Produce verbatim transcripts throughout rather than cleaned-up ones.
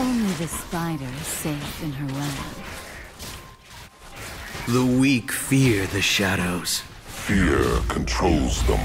Only the spider is safe in her web. The weak fear the shadows. Fear controls them.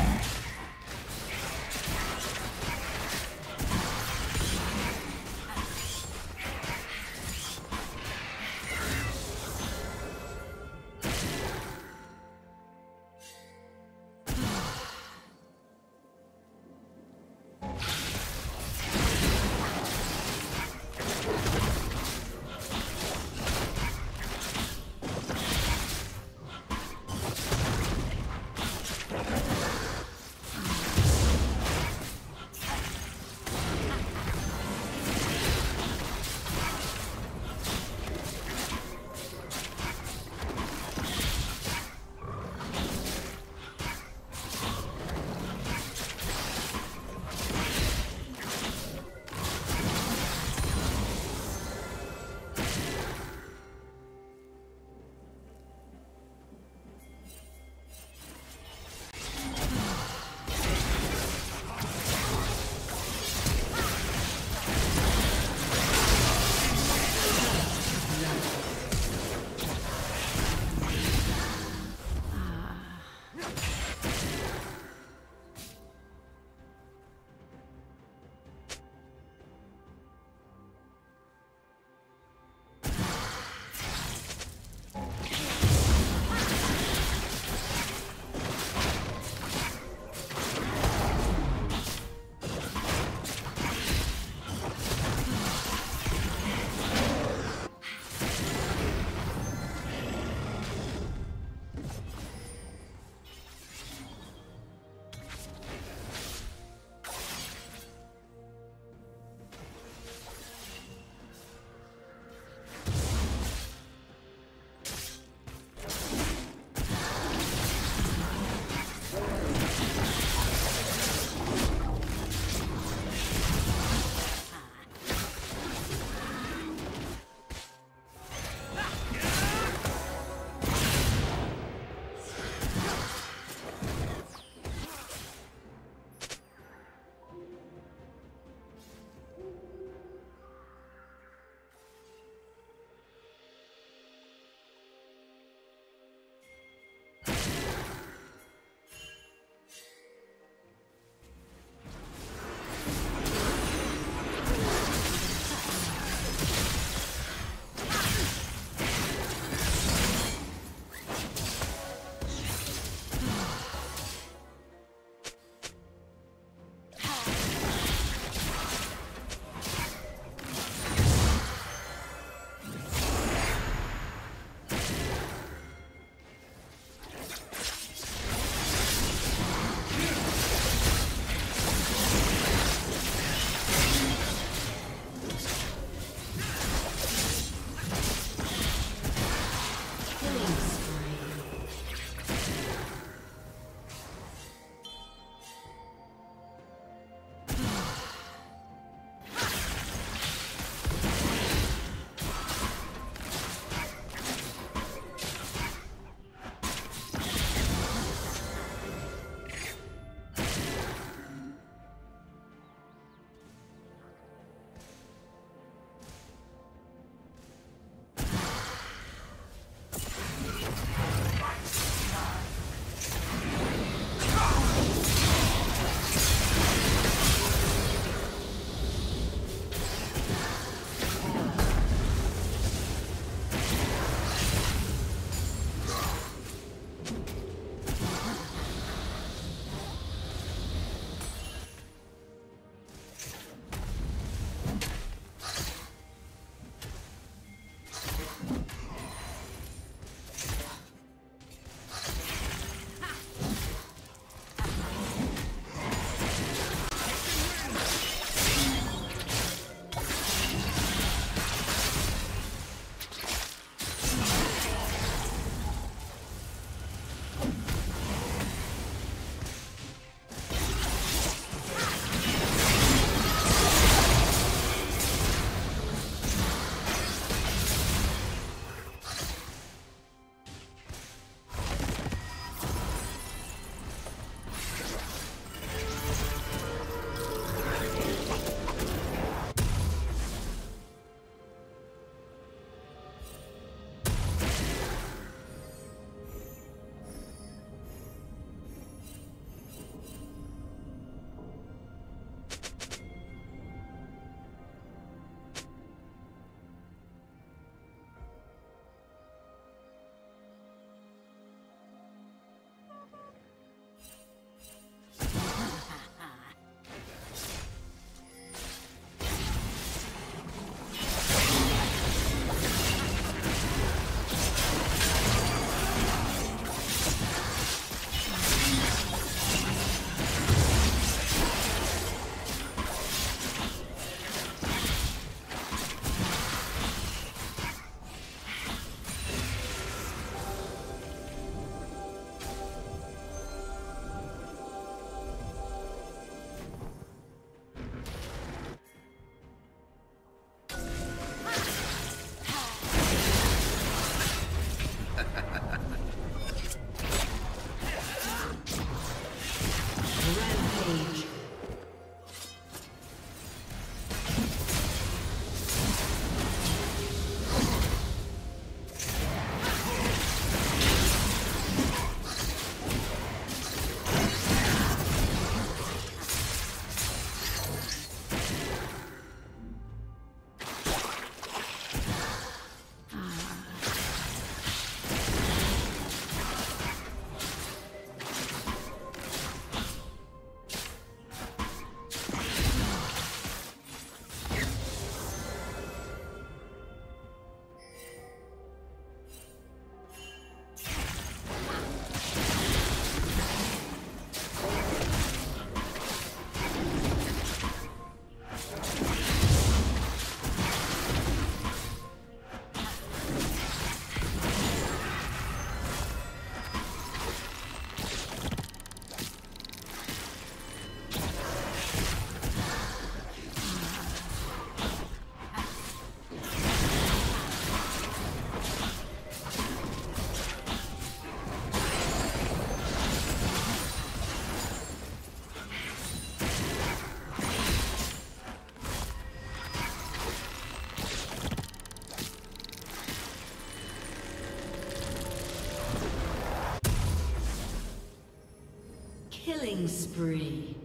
killing spree.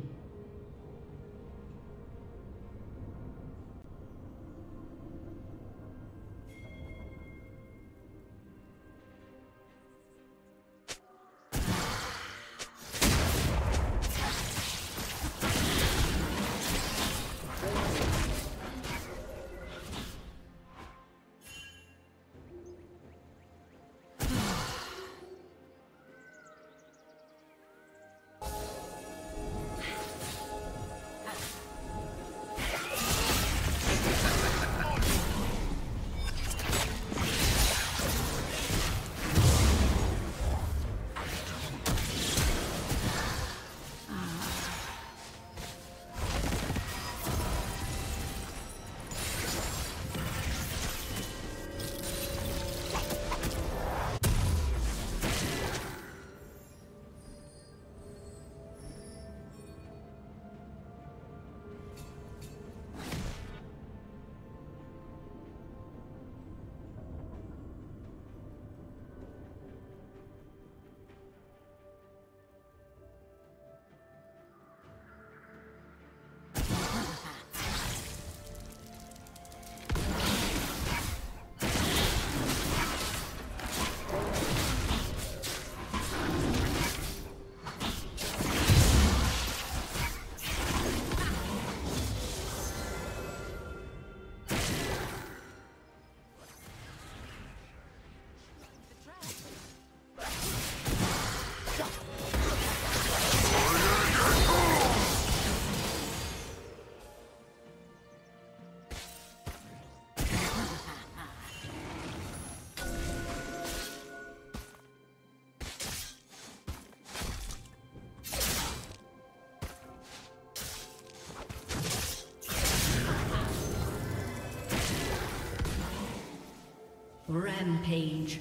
Rampage.